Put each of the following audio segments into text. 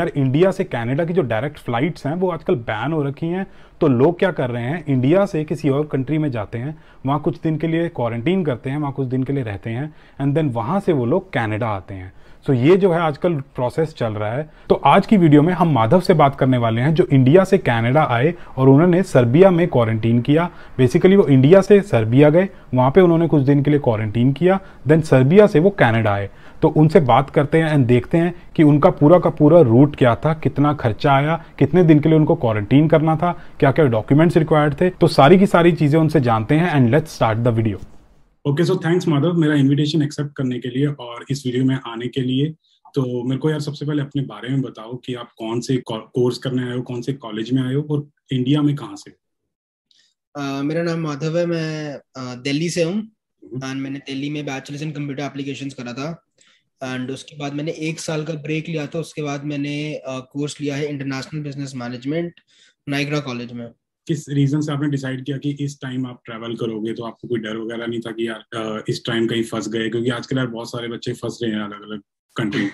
यार इंडिया से कनाडा की जो डायरेक्ट फ्लाइट्स हैं वो आजकल बैन हो रखी हैं। तो लोग क्या कर रहे हैं, इंडिया से किसी और कंट्री में जाते हैं, वहाँ कुछ दिन के लिए क्वारंटीन करते हैं, वहाँ कुछ दिन के लिए रहते हैं एंड देन वहाँ से वो लोग कनाडा आते हैं। सो ये जो है आजकल प्रोसेस चल रहा है। तो आज की वीडियो में हम माधव से बात करने वाले हैं जो इंडिया से कनाडा आए और उन्होंने सर्बिया में क्वारंटीन किया। बेसिकली वो इंडिया से सर्बिया गए, वहाँ पे उन्होंने कुछ दिन के लिए क्वारंटीन किया, देन सर्बिया से वो कनाडा आए। तो उनसे बात करते हैं एंड देखते हैं कि उनका पूरा का पूरा रूट क्या था, कितना खर्चा आया, कितने दिन के लिए उनको क्वारंटीन करना था, क्या क्या डॉक्यूमेंट्स रिक्वायर्ड थे। तो सारी की सारी चीजें उनसे जानते हैं and let's start the video. Okay, so thanks Madhav मेरा इन्विटेशन एक्सेप्ट करने के लिए और इस वीडियो में आने के लिए। तो मेरे को यार सबसे पहले अपने बारे में बताओ कि आप कौन से कोर्स करने आए हो, कौन से कॉलेज में आए हो और इंडिया में कहाँ से? मेरा नाम माधव है, मैं दिल्ली से हूँ एंड मैंने दिल्ली में बैचलर्स इन कंप्यूटर एप्लीकेशंस करा था एंड उसके बाद मैंने एक साल का ब्रेक लिया था। उसके बाद मैंने कोर्स लिया है international business management Niagara college में। किस रीजन से आपने डिसाइड किया कि इस टाइम आप ट्रैवल करोगे? तो आपको कोई डर वगैरह नहीं था कि यार इस टाइम कहीं फंस गए, क्योंकि आजकल यार बहुत सारे बच्चे फंस रहे हैं अलग अलग कंट्री।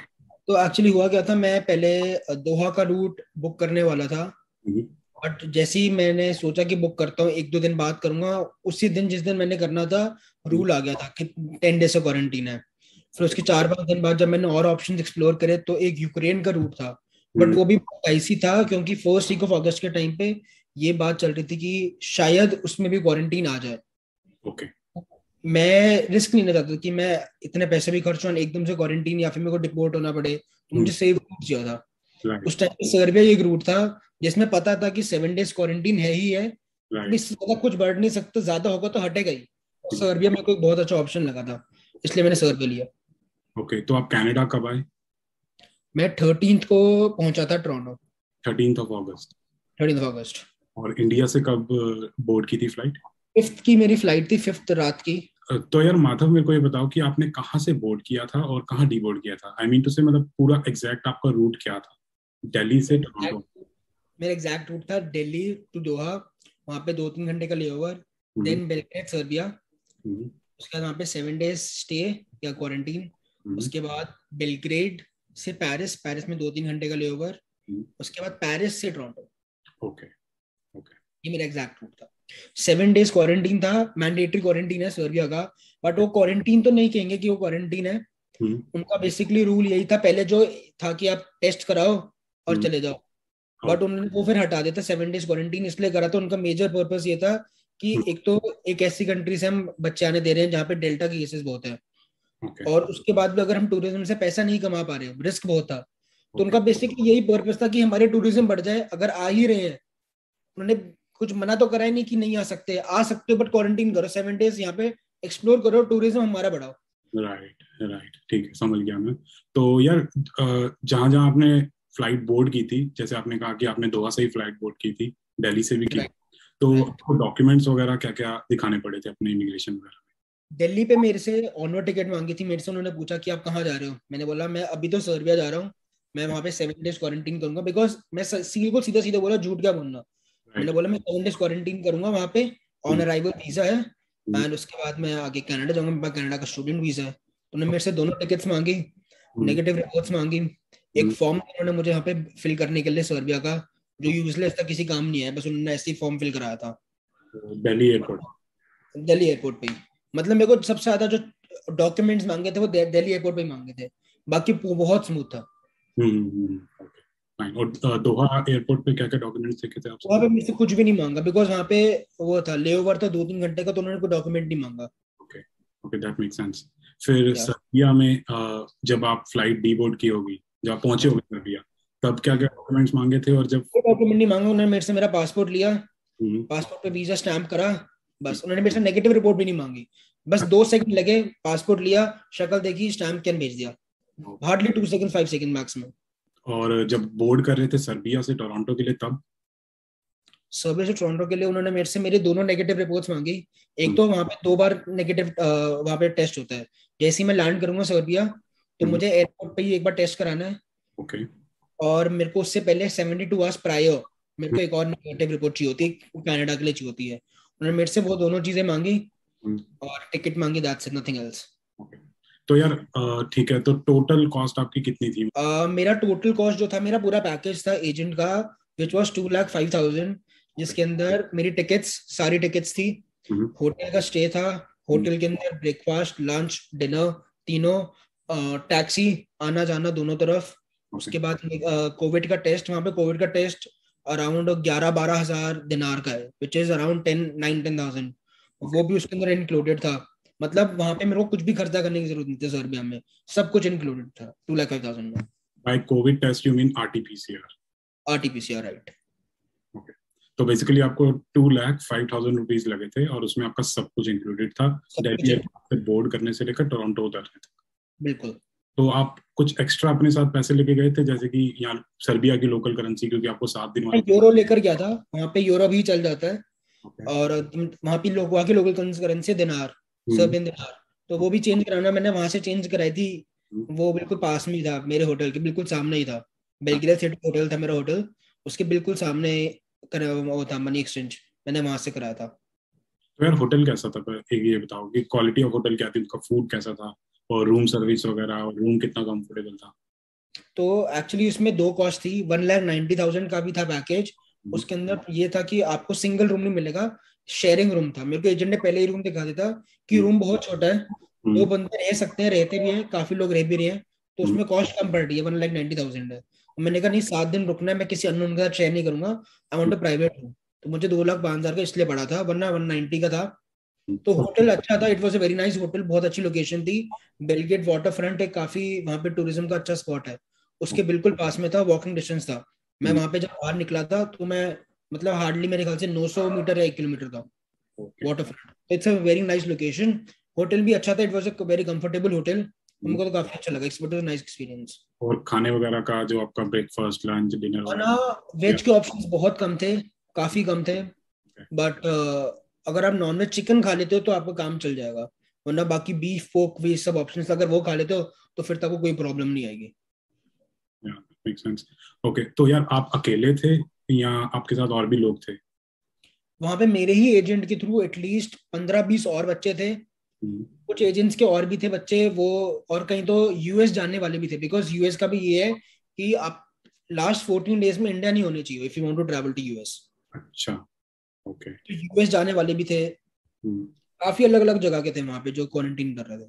तो एक्चुअली हुआ क्या था, मैं पहले दोहा का रूट बुक करने वाला था बट जैसे ही मैंने सोचा कि बुक करता हूँ, एक दो दिन बात करूंगा, उसी दिन जिस दिन मैंने करना था रूल आ गया था कि 10 डेज का क्वारंटीन है। फिर उसके 4-5 दिन बाद जब मैंने और ऑप्शन एक्सप्लोर करे तो एक यूक्रेन का रूट था बट वो भी आईसी था, क्योंकि 1st वीक ऑफ अगस्त के टाइम पे ये बात चल रही थी कि शायद उसमें भी क्वारंटीन आ जाए। ओके, मैं रिस्क नहीं लेना चाहता कि मैं इतने पैसे भी खर्च हूँ एकदम से क्वारंटीन या फिर मेरे को डिपोर्ट होना पड़े, तो मुझे सेफ रूट चाहिए था। उस टाइम पे सर्बिया एक रूट था जिसमें पता था कि 7 डेज क्वारंटीन है ही है, इससे ज्यादा कुछ बढ़ नहीं सकता, ज्यादा होगा तो हटेगा ही। सर्बिया मेरे को बहुत अच्छा ऑप्शन लगा था इसलिए मैंने सर्बिया लिया। ओके, तो आप कनाडा कब आए? मैं 13th को पहुंचा था टोरंटो। 13th of August. और इंडिया से कब बोर्ड की थी फ्लाइट? 5th की मेरी फ्लाइट थी, 5th रात की। तो यार माधव मेरे को ये बताओ कि आपने कहाँ से बोर्ड किया था और कहाँ डी बोर्ड किया था? आई मीन टू से मतलब पूरा एग्जैक्ट आपका रूट क्या था दिल्ली से टोरंटो? मेरा एग्जैक्ट रूट था दिल्ली टू दोहा, वहाँ पे 2-3 घंटे का लेओवर, देन बेलग्रेड सर्बिया, उसके बाद वहाँ पे 7 डेज स्टे या क्वारंटीन, उसके बाद बेलग्रेड से पेरिस, पेरिस में 2-3 घंटे का लेओवर, उसके बाद पेरिस से टोरंटो। ओके, ये मेरा एग्जैक्ट रूट था। 7 डेज क्वारंटीन था, मैंडेटरी क्वारंटीन है सर्बिया का बट वो क्वारंटीन तो नहीं कहेंगे कि वो क्वारंटीन है। उनका बेसिकली रूल यही था पहले जो था कि आप टेस्ट कराओ और चले जाओ बट उन्होंने वो फिर हटा देता 7 डेज क्वारंटीन इसलिए करा था। उनका मेजर पर्पस ये था कि एक तो एक ऐसी कंट्री से हम बच्चे आने दे रहे हैं जहाँ पे डेल्टा के केसेस बहुत है और उसके बाद भी अगर हम टूरिज्म से पैसा नहीं कमा पा रहे, रिस्क बहुत था, तो उनका बेसिकली यही पर्पस था कि हमारे टूरिज्म बढ़ जाए। अगर आ ही रहे हैं, उन्होंने कुछ मना तो करा ही नहीं कि नहीं आ सकते, आ सकते हो बट क्वारंटीन करो 7 डेज, यहाँ पे एक्सप्लोर करो, टूरिज्म हमारा बढ़ाओ। राइट, ठीक है, समझ गया मैं। तो यार जहाँ जहाँ आपने फ्लाइट बोर्ड की थी, जैसे आपने कहा कि आपने दोहा से ही फ्लाइट बोर्ड की थी, दिल्ली से भी की, तो आपको डॉक्यूमेंट्स वगैरह क्या क्या दिखाने पड़े थे अपने इमिग्रेशन वगैरह? दिल्ली पे मेरे से ऑनवर्ड टिकट मांगी थी मेरे से, उन्होंने पूछा कि आप कहाँ जा रहे हो, मैंने बोला मैं अभी तो सर्बिया जा रहा हूँ, मैं वहाँ पे 7 डेज क्वारंटीन करूंगा बिकॉज मैं सील को सीधा सीधा बोला, झूठ क्या बोलना, मैंने बोला मैं 7 डेज क्वारंटीन करूंगा वहाँ पे, ऑन अराइवल वीजा है एंड उसके बाद मैं आगे कनाडा जाऊंगा, मेरे पास कनाडा का स्टूडेंट वीजा है। उन्होंने मेरे से दोनों टिकट्स मांगी, नेगेटिव रिपोर्ट्स मांगी, एक फॉर्म उन्होंने मुझे यहाँ पे फिल करने के लिए सर्बिया का जो यूजलेस था, किसी काम नहीं है, बस उन्होंने ऐसे ही फॉर्म फिल कराया था दिल्ली एयरपोर्ट पे। मतलब मेरे को सबसे ज्यादा जो डॉक्यूमेंट्स मांगे थे वो दिल्ली एयरपोर्ट पे मांगे थे, बाकी बहुत स्मूथ था। और दोहा एयरपोर्ट पे क्या-क्या डॉक्यूमेंट्स देखे थे आप? वहाँ पे मेरे से कुछ भी नहीं मांगा बिकॉज वहाँ पे वो था लेओवर था 2-3 घंटे का, तो उन्होंने कोई डॉक्यूमेंट नहीं मांगा। Okay, that makes sense. फिर सर्बिया में जब आप फ्लाइट डी बोर्ड की होगी, जब आप पहुंचे होगे सर्बिया, तब क्या क्या डॉक्यूमेंट्स मांगे थे? और जब डॉक्यूमेंट नहीं मांगा, उन्होंने मेरे से मेरा पासपोर्ट लिया, पासपोर्ट पे वीजा स्टैंप करा बस, उन्होंने मेरे से नेगेटिव रिपोर्ट भी नहीं मांगी, बस 2 सेकंड लगे, पासपोर्ट लिया, शक्ल देखी, स्टैम्प कैन भेज दिया, हार्डली 2 सेकंड, 5 सेकंड मैक्स में। और जब बोर्ड कर रहे थे सर्बिया से टोरंटो के लिए, तब सर्बिया से टोरंटो के लिए उन्होंने मेरे से मेरे दोनों नेगेटिव रिपोर्ट्स मांगी। एक तो वहाँ पे 2 बार नेगेटिव वहाँ पे टेस्ट होता है, जैसे ही मैं लैंड करूंगा सर्बिया तो मुझे एयरपोर्ट पे ही एक बार टेस्ट कराना है और मेरे को उससे पहले 72 आवर्स प्रायर मेरे को एक और नेगेटिव रिपोर्ट चाहिए होती है, कनाडा के लिए चाहिए होती है। उन्होंने मेरे से वो दोनों चीजें मांगी और टिकट मांगी, दैट्स इट, नथिंग एल्स। तो यार ठीक है, तो टोटल कॉस्ट आपकी कितनी थी? मेरा टोटल कॉस्ट जो था, मेरा पूरा पैकेज था एजेंट का, विच वाज 2,05,000, जिसके अंदर मेरी टिकट्स, सारी टिकट्स थी, होटल का स्टे था, होटल के अंदर ब्रेकफास्ट, लंच, डिनर, तीनों, टैक्सी, आना जाना दोनों तरफ। उसके बाद कोविड का टेस्ट, वहाँ पे कोविड का टेस्ट अराउंड 11-12 हजार दिनार का है, विच इज अराउंड 10,000-10,000, वो भी उसके अंदर इंक्लूडेड था। मतलब वहाँ पे मेरे को कुछ भी खर्चा करने की जरूरत नहीं थी सर्बिया में, सब कुछ इंक्लूडेड था 2,05,000 में। By Covid test you mean RTPCR? RTPCR, right. Okay, तो बेसिकली आपको 2,05,000 रुपीस लगे थे और उसमें आपका सब कुछ इंक्लूडेड था, बोर्ड करने से लेकर टोरंटो उतरने तक। बिल्कुल। तो आप कुछ एक्स्ट्रा अपने साथ पैसे लेके गए थे, जैसे कि यहाँ सर्बिया की लोकल करेंसी, क्योंकि आपको 7 दिन यूरो लेकर गया था, वहाँ पे यूरो भी चल जाता है। okay. और वहाँ पे वहाँ की लोकल करेंसी दिनार, सर्बियन दिनार, तो वो भी चेंज कराना मैंने वहाँ से चेंज कराई थी। वो बिल्कुल पास में था, मेरे होटल के बिल्कुल सामने ही था, बेलग्रेड सिटी होटल था मेरा होटल, उसके बिल्कुल सामने वो था मनी एक्सचेंज, मैंने वहाँ से कराया था। तो यार होटल कैसा था, ये बताओ कि क्वालिटी ऑफ होटल क्या थी, उनका फूड कैसा था और रूम सर्विस वगैरह, और रूम कितना कंफर्टेबल था? तो एक्चुअली इसमें 2 कॉस्ट थी, 1,90,000 का भी था पैकेज, उसके अंदर ये था कि आपको सिंगल रूम नहीं मिलेगा, शेयरिंग रूम था। मेरे को एजेंट ने पहले ही रूम दिखा देता कि रूम बहुत छोटा है, 2 बंदे रह सकते हैं, रहते भी हैं, काफी लोग रह भी रहे हैं, तो उसमें कॉस्ट कम पड़ रही है, 1,90,000 है। मैंने कहा नहीं, 7 दिन रुकना है, मैं किसी अननोन के साथ शेयर नहीं करूंगा, I want to private room. तो मुझे 2,05,000 का इसलिए पड़ा था, वरना 1,90,000 का था। तो होटल अच्छा था, it was a very nice hotel, बहुत अच्छी लोकेशन थी, बेलगेट वाटर फ्रंट है, काफी वहाँ पे टूरिज्म का अच्छा स्पॉट है, उसके बिल्कुल पास में था, वॉकिंग डिस्टेंस था। मैं वहाँ पे जब बाहर निकला था तो मैं मतलब हार्डली मेरे ख्याल से 900 मीटर या 1 किलोमीटर था water front. It's a very nice location, hotel भी अच्छा था, it was a very comfortable hotel, हमको तो काफी अच्छा लगा, it was a nice experience. और खाने वगैरह का जो आपका ब्रेकफास्ट, लंच, डिनर, वेज के ऑप्शंस बहुत कम थे, काफी कम थे, बट अगर आप नॉनवेज चिकन खा लेते हो तो आपका काम चल जाएगा, वरना बाकी बीफ, पोर्क, वे सब ऑप्शंस अगर वो खा लेते हो तो फिर तक कोई प्रॉब्लम नहीं आएगी। या मेक सेंस। ओके, तो यार आप अकेले थे या आपके साथ और भी लोग थे? वहाँ पे मेरे ही एजेंट के थ्रू एटलीस्ट 15-20 और बच्चे थे, कुछ एजेंट्स के और भी थे बच्चे वो, और कहीं तो यूएस जाने वाले भी थे, बिकॉज यूएस का भी ये है कि आप लास्ट 14 डेज में इंडिया नहीं होने चाहिए if you want to travel to US. अच्छा, ओके। तो यूएस जाने वाले भी थे, काफी अलग अलग जगह के थे वहाँ पे जो क्वारंटीन कर रहे थे।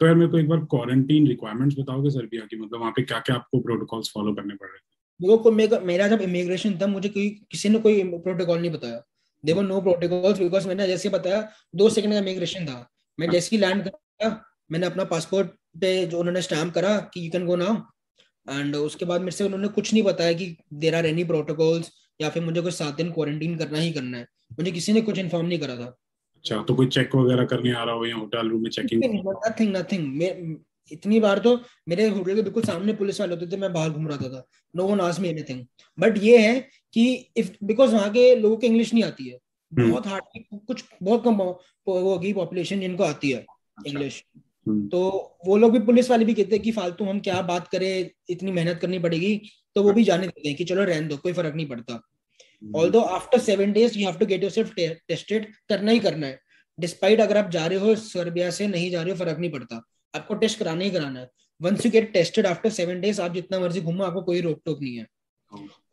तो यार मेरे को एक बार क्वारंटीन रिक्वायरमेंट्स बताओगे सर्बिया की, मतलब वहाँ पे क्या क्या आपको प्रोटोकॉल्स फॉलो करने पड़ रहे थे? देखो मेरा जब इमिग्रेशन था मुझे किसी ने कोई प्रोटोकॉल नहीं बताया, देखो नो प्रोटोकॉल्स, बिकॉज मैंने जैसे बताया 2 सेकंड का इमिग्रेशन था, मैं जैसे ही लैंड करा मैंने अपना पासपोर्ट पे जो उन्होंने स्टैम्प करा कि you can go now, and उसके बाद मेरे से उन्होंने कुछ नहीं बताया कि देयर आर एनी प्रोटोकॉल्स या फिर मुझे कुछ 7 दिन क्वारंटीन करना ही करना है, मुझे किसी ने कुछ इन्फॉर्म नहीं करा था। अच्छा, तो कोई चेक वगैरह करने आ रहा हो या होटल रूम में चेकिंग? नथिंग। इतनी बार तो मेरे होटल के बिल्कुल सामने पुलिस वाले होते थे, मैं बाहर घूम रहा था, no one asked me anything. But ये है कि इफ बिकॉज वहाँ के लोगों को इंग्लिश नहीं आती है, बहुत हार्डली कुछ बहुत कम होगी पॉपुलेशन जिनको आती है इंग्लिश, तो वो लोग भी, पुलिस वाले भी कहते हैं कि फालतू हम क्या बात करें, इतनी मेहनत करनी पड़ेगी, तो वो भी जाने देते हैं कि चलो रहने दो, कोई फर्क नहीं पड़ता। Although after 7 days you have to get yourself tested, करना ही करना है, डिस्पाइट अगर आप जा रहे हो सर्बिया से नहीं जा रहे हो फर्क नहीं पड़ता, आपको टेस्ट कराना ही कराना है। Once you get tested after 7 days आप जितना मर्जी घूमो, आपको कोई रोक टोक नहीं है।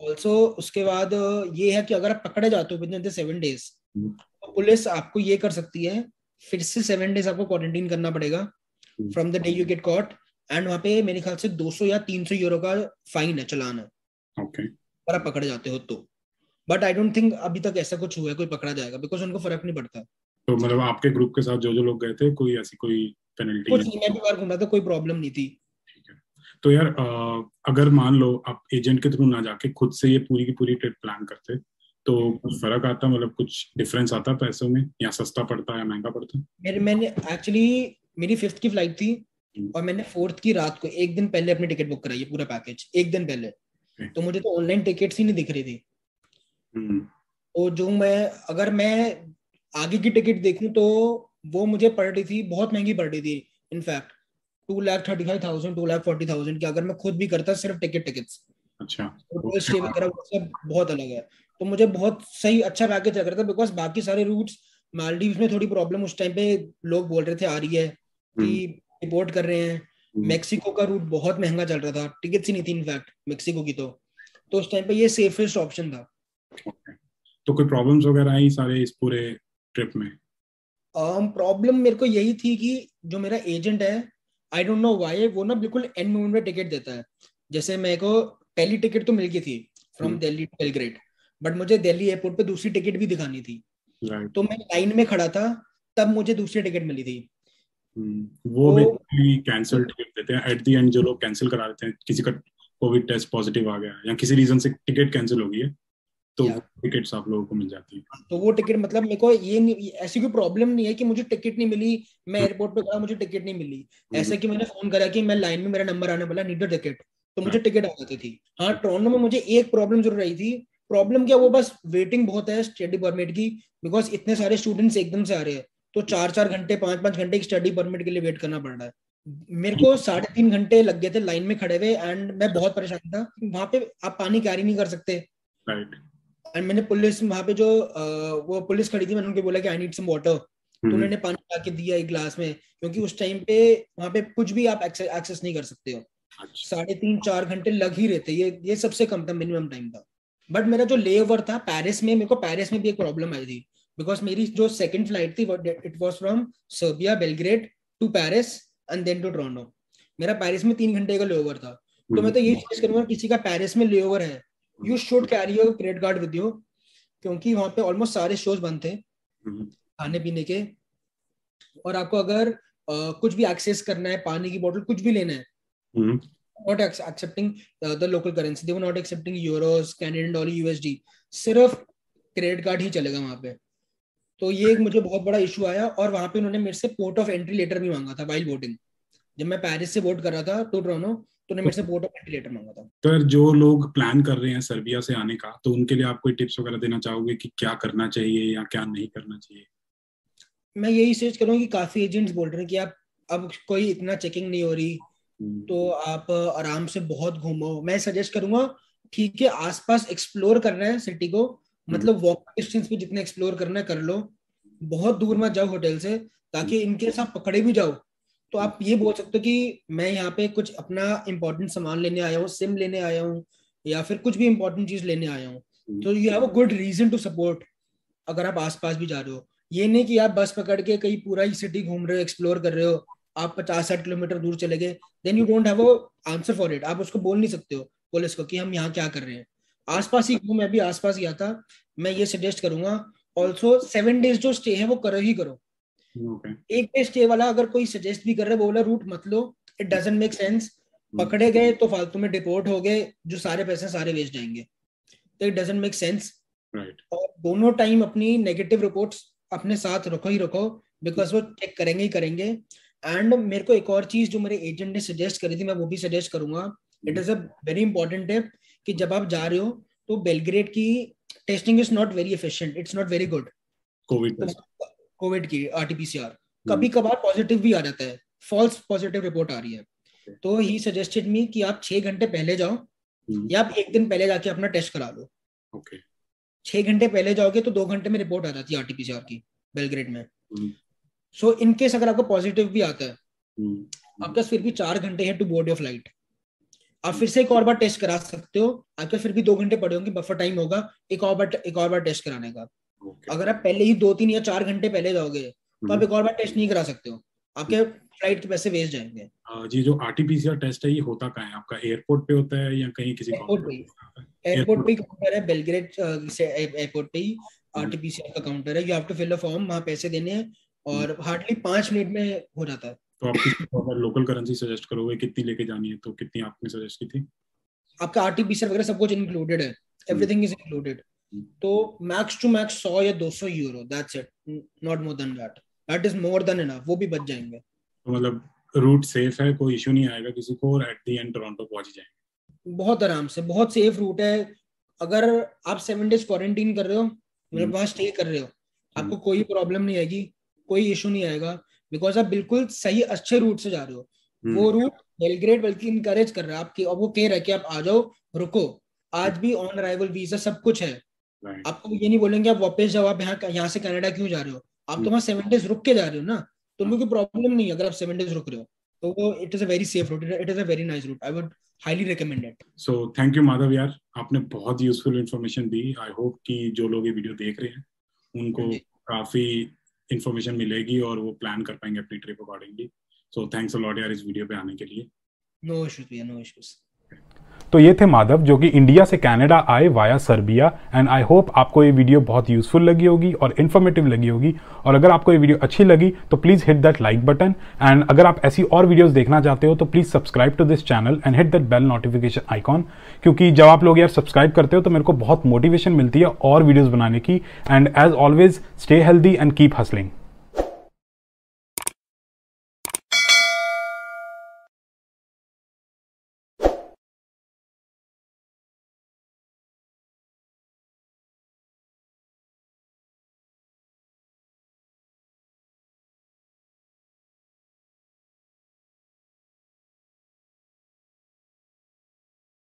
ऑल्सो उसके बाद ये है कि अगर आप पकड़े जाते हो विदिन द 7 days, तो पुलिस आपको ये कर सकती है, फिर से 7 days आपको क्वारंटीन करना पड़ेगा from the day you get caught, and वहाँ पे मेरे ख्याल से 200 या 300 यूरो का फाइन है, चलान है अगर आप पकड़े जाते हो तो। बट आई डोंट थिंक अभी तक ऐसा कुछ हुआ है कोई पकड़ा जाएगा, बिकॉज उनको फर्क नहीं पड़ता। तो मतलब आपके ग्रुप के साथ जो लोग गए थे कोई ऐसी कोई पेनल्टी? कुछ नहीं, मैं भी बार घूमा था, कोई प्रॉब्लम नहीं थी। तो यार अगर मान लो आप एजेंट के थ्रू ना जाके खुद से ये पूरी की पूरी ट्रिप प्लान करते तो फर्क आता, मतलब कुछ डिफरेंस आता पैसों में, या सस्ता पड़ता या महंगा पड़ता? मैंने एक्चुअली मेरी 5th की फ्लाइट थी और मैंने 4th की रात को एक दिन पहले अपनी टिकट बुक कराई है, पूरा पैकेज एक दिन पहले। तो मुझे तो ऑनलाइन टिकट्स ही नहीं दिख रही थी, और जो मैं आगे की टिकट देखूं तो वो मुझे पड़ रही थी, बहुत महंगी पड़ रही थी, इनफैक्ट 2,35,000 2,40,000 की अगर मैं खुद भी करता सिर्फ टिकट्स। अच्छा, तो स्टे वगैरह वो सब बहुत अलग है। तो मुझे बहुत सही अच्छा पैकेज लग रहा था, बिकॉज बाकी सारे रूट्स, मालदीव्स में थोड़ी प्रॉब्लम उस टाइम पे लोग बोल रहे थे आ रही है कि रिपोर्ट कर रहे हैं। मेक्सिको का रूट बहुत महंगा चल रहा था, टिकट्स ही नहीं थी इनफैक्ट मेक्सिको की, तो उस टाइम पे ये सेफेस्ट ऑप्शन था। okay. तो कोई प्रॉब्लम्स वगैरह आई सारे इस पूरे ट्रिप में? प्रॉब्लम मेरे को यही थी कि जो मेरा एजेंट है, आई डोंट नो व्हाई, वो ना बिल्कुल एंड मोमेंट में टिकट देता है। जैसे मेरे को पहली टिकट तो मिल गई थी from Delhi to Belgrade, but मुझे दिल्ली एयरपोर्ट पे दूसरी टिकट भी दिखानी थी। right. तो मैं लाइन में खड़ा था, तब मुझे दूसरी टिकट मिली थी। वो बेसिकली कैंसिल टिकट देते हैं एट द एंड, जो लोग कैंसिल करा देते हैं, किसी का कोविड टेस्ट पॉजिटिव आ गया या किसी रीजन से टिकट कैंसिल हो गई है, तो टिकट्स आप लोगों को मिल जाती है। तो वो टिकट, मतलब मेरे को ये नहीं, ऐसी कोई प्रॉब्लम नहीं है कि मुझे टिकट नहीं मिली, मैं एयरपोर्ट पे गया मुझे टिकट नहीं मिली, ऐसा कि मैंने फोन करा कि मैं लाइन में, मेरा नंबर आने वाला, नीड अ टिकट, तो मुझे टिकट आ जाती थी। हाँ, टोरंटो में मुझे एक प्रॉब्लम जरूर आई थी। प्रॉब्लम क्या, वो बस वेटिंग बहुत है स्टडी परमिट की, बिकॉज इतने सारे स्टूडेंट्स एकदम से आ रहे हैं, तो 4-4 घंटे 5-5 घंटे की स्टडी परमिट के लिए वेट करना पड़ रहा है। मेरे को 3.5 घंटे लग गए थे लाइन में खड़े हुए, एंड मैं बहुत परेशान था। वहां पे आप पानी कैरी नहीं कर सकते। right. एंड मैंने पुलिस, वहां पे जो वो पुलिस खड़ी थी, मैंने उनको बोला कि आई नीड सम वाटर, तो उन्होंने पानी ला के दिया एक ग्लास में, क्योंकि उस टाइम पे वहां पे कुछ भी आप एक्सेस नहीं कर सकते हो। अच्छा। 3.5-4 घंटे लग ही रहते, ये सबसे कम था, मिनिमम टाइम था। बट मेरा जो ले ओवर था पेरिस में, मेरे को पेरिस में भी एक प्रॉब्लम आई थी, बिकॉज मेरी जो सेकंड फ्लाइट थी, it was from Serbia Belgrade to Paris and then to Toronto. मेरा पेरिस में 3 घंटे का ले ओवर था। तो मैं तो ये चीज करूंगा, किसी का पेरिस में ले ओवर है, you should carry your credit card with you, क्योंकि वहां पे ऑलमोस्ट सारे शोज बंद थे खाने पीने के, और आपको अगर कुछ भी एक्सेस करना है, पानी की बोतल कुछ भी लेना है, not accepting the local currency, they were not accepting euros, Canadian dollar, USD, सिर्फ क्रेडिट कार्ड ही चलेगा वहां पे। तो ये एक मुझे बहुत बड़ा इशू आया। और वहां पे उन्होंने मेरे से पोर्ट ऑफ एंट्री लेटर भी मांगा था वाइल बोर्डिंग। जब मैं पेरिस से बोर्ड कर रहा था टू टोरंटो, तो मेरे से पोर्ट ऑफ एंट्री लेटर मांगा था। सर, जो लोग प्लान कर रहे हैं सर्बिया से आने का, तो उनके लिए आप कोई टिप्स वगैरह देना चाहोगे कि क्या करना चाहिए या क्या नहीं करना चाहिए? मैं यही सजेस्ट करूंगा कि काफी एजेंट्स बोल रहे हैं कि आप, अब कोई इतना चेकिंग नहीं हो रही, तो आप आराम से बहुत घूमो। मैं सजेस्ट करूंगा, ठीक है, आसपास एक्सप्लोर करना है सिटी को, मतलब वॉक डिस्टेंस पे जितना एक्सप्लोर करना है कर लो, बहुत दूर मत जाओ होटल से, ताकि इनके साथ पकड़े भी जाओ तो आप ये बोल सकते हो कि मैं यहाँ पे कुछ अपना इम्पोर्टेंट सामान लेने आया हूँ, सिम लेने आया हूँ, या फिर कुछ भी इम्पोर्टेंट चीज लेने आया हूँ। तो you have a good reason to support अगर आप आसपास भी जा रहे हो। ये नहीं कि आप बस पकड़ के कहीं पूरा ही सिटी घूम रहे हो, एक्सप्लोर कर रहे हो, आप 50-60 किलोमीटर दूर चले गए, then you don't have a answer for it. आप उसको बोल नहीं सकते हो पुलिस को कि हम यहाँ क्या कर रहे हैं। आसपास ही घूम, मैं भी आसपास गया था। मैं ये सजेस्ट करूंगा ऑल्सो, 7 डेज जो स्टे है वो करो ही करो। okay. एक डे स्टे वाला अगर कोई सजेस्ट भी कर रहा है, बोला रूट मत लो, इट डजंट मेक सेंस, पकड़े गए तो फालतू में डिपोर्ट हो गए, जो सारे पैसे सारे वेस्ट जाएंगे, तो इट डजंट मेक सेंस। और दोनों टाइम अपनी नेगेटिव रिपोर्ट्स अपने साथ रखो ही रखो, बिकॉज वो चेक करेंगे ही करेंगे। एंड मेरे को एक और चीज जो मेरे एजेंट ने सजेस्ट करी थी, मैं वो भी सजेस्ट करूंगा, it is a very important tip, कि जब आप जा रहे हो तो बेलग्रेड की testing is not very efficient, it's not very good. COVID की आरटीपीसीआर कभी कभार पॉजिटिव भी आ जाता है, फॉल्स पॉजिटिव रिपोर्ट आ रही है। तो ही सजेस्टेड मी कि आप 6 घंटे पहले जाओ, या आप एक दिन पहले जाके अपना टेस्ट करा लो। okay. 6 घंटे पहले जाओगे तो 2 घंटे में रिपोर्ट आ जाती है आरटीपीसीआर की बेलग्रेड में। सो इनकेस अगर आपको पॉजिटिव भी आता है, आपका फिर भी 4 घंटे है टू बोर्ड योर फ्लाइट, आप फिर से एक और बार टेस्ट करा सकते हो, आपके फिर भी 2 घंटे पड़े होंगे, बफर टाइम होगा एक और बार टेस्ट कराने का। okay. अगर आप पहले ही 2-3 या 4 घंटे पहले जाओगे तो आप एक और बार टेस्ट नहीं करा सकते हो, आपके फ्लाइट के पैसे वेस्ट जाएंगे। जी, जो आरटीपीसीआर टेस्ट है ये होता कहाँ है? आपका एयरपोर्ट पे होता है या कहीं किसी एयरपोर्ट पे काउंटर है बेलग्रेड से, एयरपोर्ट पे ही आरटीपीसीआर का काउंटर है। You have to fill a form, वहां पैसे देने हैं और हार्डली 5 मिनट में हो जाता है। तो आप लोकल करेंसी सजेस्ट करोगे कितनी लेके जानी है, तो कितनी आपने सजेस्ट की थी? आपका आरटीपीसीआर वगैरह सब कुछ इंक्लूडेड है, एवरीथिंग इज इंक्लूडेड। तो मैक्स टू मैक्स 100 या 200 euro, that's it, not more than that, that is more than enough, वो भी बच जाएंगे। तो मतलब रूट सेफ है, कोई इशू नहीं आएगा किसी को, और एट द एंड टोरंटो पहुंच जाएंगे बहुत आराम से, बहुत सेफ रूट है। अगर आप 7 डेज क्वारंटाइन कर रहे हो, मतलब वहां स्टे कर रहे हो, आपको कोई प्रॉब्लम नहीं आएगी, कोई इशू नहीं आएगा, बिकॉज आप बिल्कुल सही अच्छे रूट से जा रहे हो। वो रूट बेलग्रेड बल्कि इनकरेज कर रहा है आपकी, और वो कह रहा है कि आप आ जाओ, रुको, आज भी ऑन अराइवल वीजा सब कुछ है। आपको ये नहीं बोलेंगे आप वापस जाओ, आप यहाँ से कनाडा क्यों जा रहे हो, आप तो वहाँ 7 डेज रुक के जा रहे हो ना, तो उनको कोई प्रॉब्लम नहीं है अगर आप 7 डेज रुक रहे हो। तो it is a very safe route. It is a very nice route. I would highly recommend it. So thank you Madhav यार, आपने बहुत useful information the. I hope कि जो लोग ये वीडियो देख रहे हैं उनको काफी information मिलेगी और वो प्लान कर पाएंगे अपनी trip accordingly. So thanks a lot यार इस वीडियो पे आने के लिए. No issues भैया, no issues. तो ये थे माधव जो कि इंडिया से कनाडा आए via Serbia. And I hope आपको ये वीडियो बहुत यूजफुल लगी होगी और इन्फॉर्मेटिव लगी होगी. और अगर आपको ये वीडियो अच्छी लगी तो please hit that like button. And अगर आप ऐसी और वीडियोस देखना चाहते हो तो please subscribe to this channel and hit that bell notification icon, क्योंकि जब आप लोग यार सब्सक्राइब करते हो तो मेरे को बहुत मोटिवेशन मिलती है और वीडियोज़ बनाने की. And as always stay healthy and keep hustling.